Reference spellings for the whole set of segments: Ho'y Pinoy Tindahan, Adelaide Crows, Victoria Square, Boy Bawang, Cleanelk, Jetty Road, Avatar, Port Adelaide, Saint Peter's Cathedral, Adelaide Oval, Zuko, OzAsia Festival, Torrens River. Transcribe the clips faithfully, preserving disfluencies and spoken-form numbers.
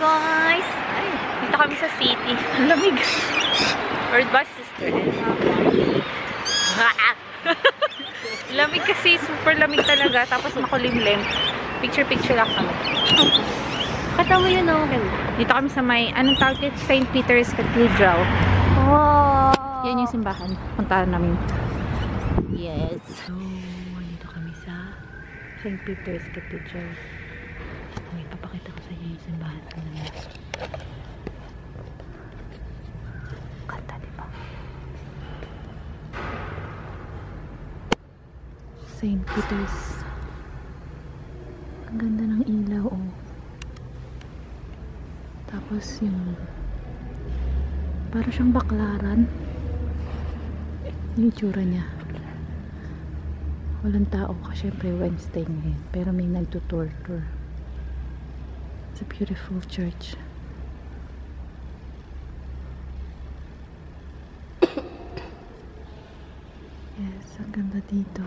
guys! Ay, dito kami sa city. Ang lamig. Or bus sister din. Lamig kasi. Super lamig talaga. Tapos makulimlim. Picture-picture lang kami. Katawa yun o. Dito kami sa may, anong tawag yun? Saint Peter's Cathedral. Oh! Yan yung simbahan. Puntahan namin. Yes. So, dito kami sa Saint Peter's Cathedral. Okay, papakita ko sa inyo yung simbahan. Ganda, diba? Saint Peter's. Ang ganda ng ilaw, oh. Tapos yung para siyang baklaran. Yung tsura niya. Walang tao kasi syempre Wednesday ngayon. Pero may nagtutour tour. It's a beautiful church. Yes, ang ganda dito.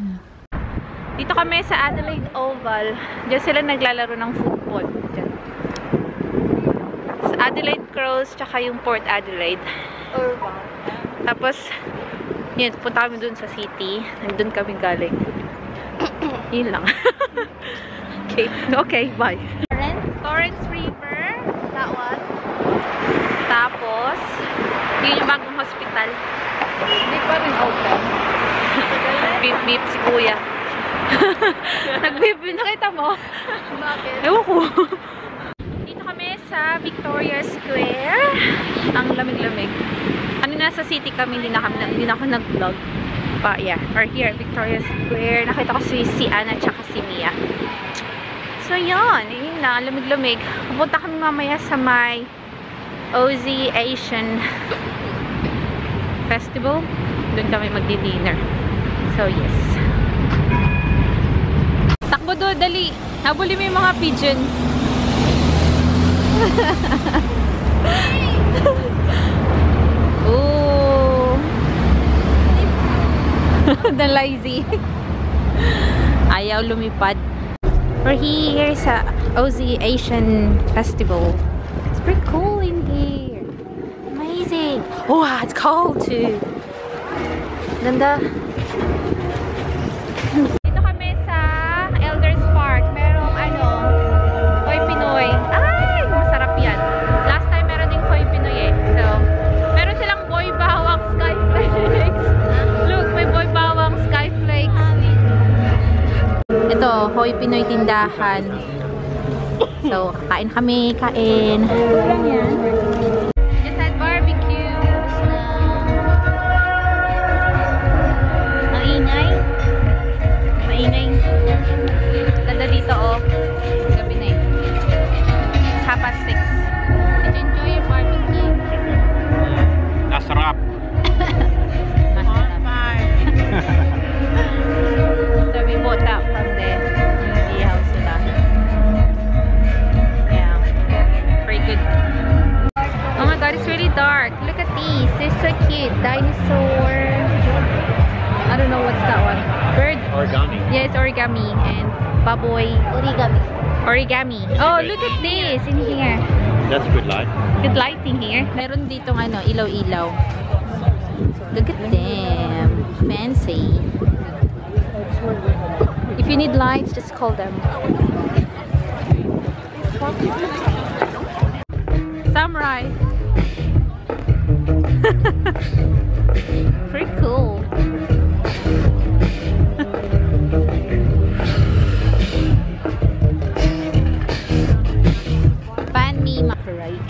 Yeah. Dito kami sa Adelaide Oval. Diyan sila naglalaro ng football. Diyan. Sa Adelaide Crows, tsaka yung Port Adelaide. Urban. Tapos, yun, punta kami dun sa city. Nandun kami galing. Yun lang. Okay, okay, bye. Torrens, Torrens River. That one. Tapos, yun yung bagong hospital. Hindi pa rin open. Beep-beep si kuya. Nag-beep-beep, nakita mo? Bakit? Ewan ko. Dito kami sa Victoria Square. Ang lamig-lamig. Ano na sa city kami, hindi na, kami, hindi na ako nag-vlog. But yeah, or here, Victoria Square. Nakita ko si, si Anna at si Mia. So yun, yun na, lamig-lamig. Pupunta kami mamaya sa may OzAsia Festival. Doon kami magdi-dinner. So yes. Takbo do, dali. Habulin mo yung mga pigeons. Oh. The lazy. Ayaw lumipad. We're here sa OzAsia Festival. It's pretty cool in here. Amazing. Oh, it's cold too. Ganda. Dito kami sa Elders Park. Merong ano, Ho'y Pinoy. Ay, masarap yan. Last time meron ding Ho'y Pinoy eh. So, meron silang boy bawang sky flakes. Look, may boy bawang sky flakes. Ito, Ho'y Pinoy Tindahan. So, kain kami, kain. Kulang yan. Just had barbecue. Ang inay. Mainay. Ganda dito, oh. Gabi na yun. It's half past six. Did you enjoy your barbecue? Nasarap. Nasarap. So, we bought that from there. Oh my god, it's really dark. Look at these. They're so cute. Dinosaur. I don't know what's that one. Bird. Origami. Yeah, it's origami and baboy. Origami. Origami. Oh, look at this in here. That's good light. Good lighting here. Meron ditong ano, ilaw-ilaw. Look at them. Fancy. If you need lights, just call them. Samurai. Pretty cool. Ban me macarapes.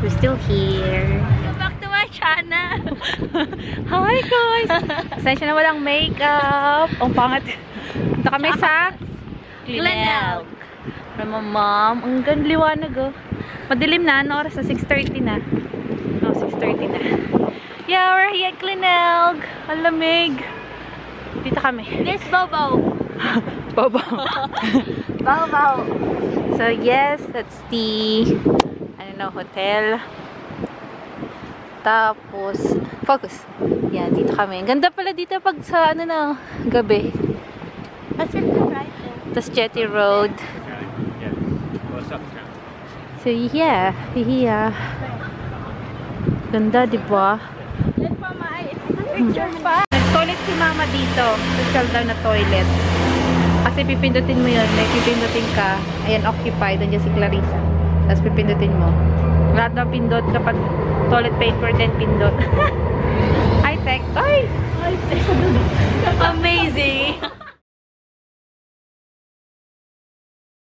We're still here. Welcome back to my channel. Hi guys. Sensya na walang makeup. Ang pangat. Ito kami sa Cleanelk. From my mom. Ang ganda, liwanag oh. Madilim na. Ano oras na? six thirty na. Oh, six thirty na. Yeah, we're here at Cleanelk. Alamig. Dito kami. There's Bobo. Bobo. Bobo. So yes, that's the I don't know, hotel. Tapos, focus. Yan, dito kami. Ganda pala dito pag sa ano na gabi. That's it, right? Tapos Jetty Road. So yeah, yeah. Ganda, di ba? Picture pa. Nag-toilet si mama dito. Social daw na toilet. Kasi pipindutin mo yun. Like, pipindutin ka. Ayan, occupied. Nandiyan si Clarissa. Tapos pipindutin mo. Lahat daw pindot kapag toilet paper din pindot. I-tech. Ay! Amazing!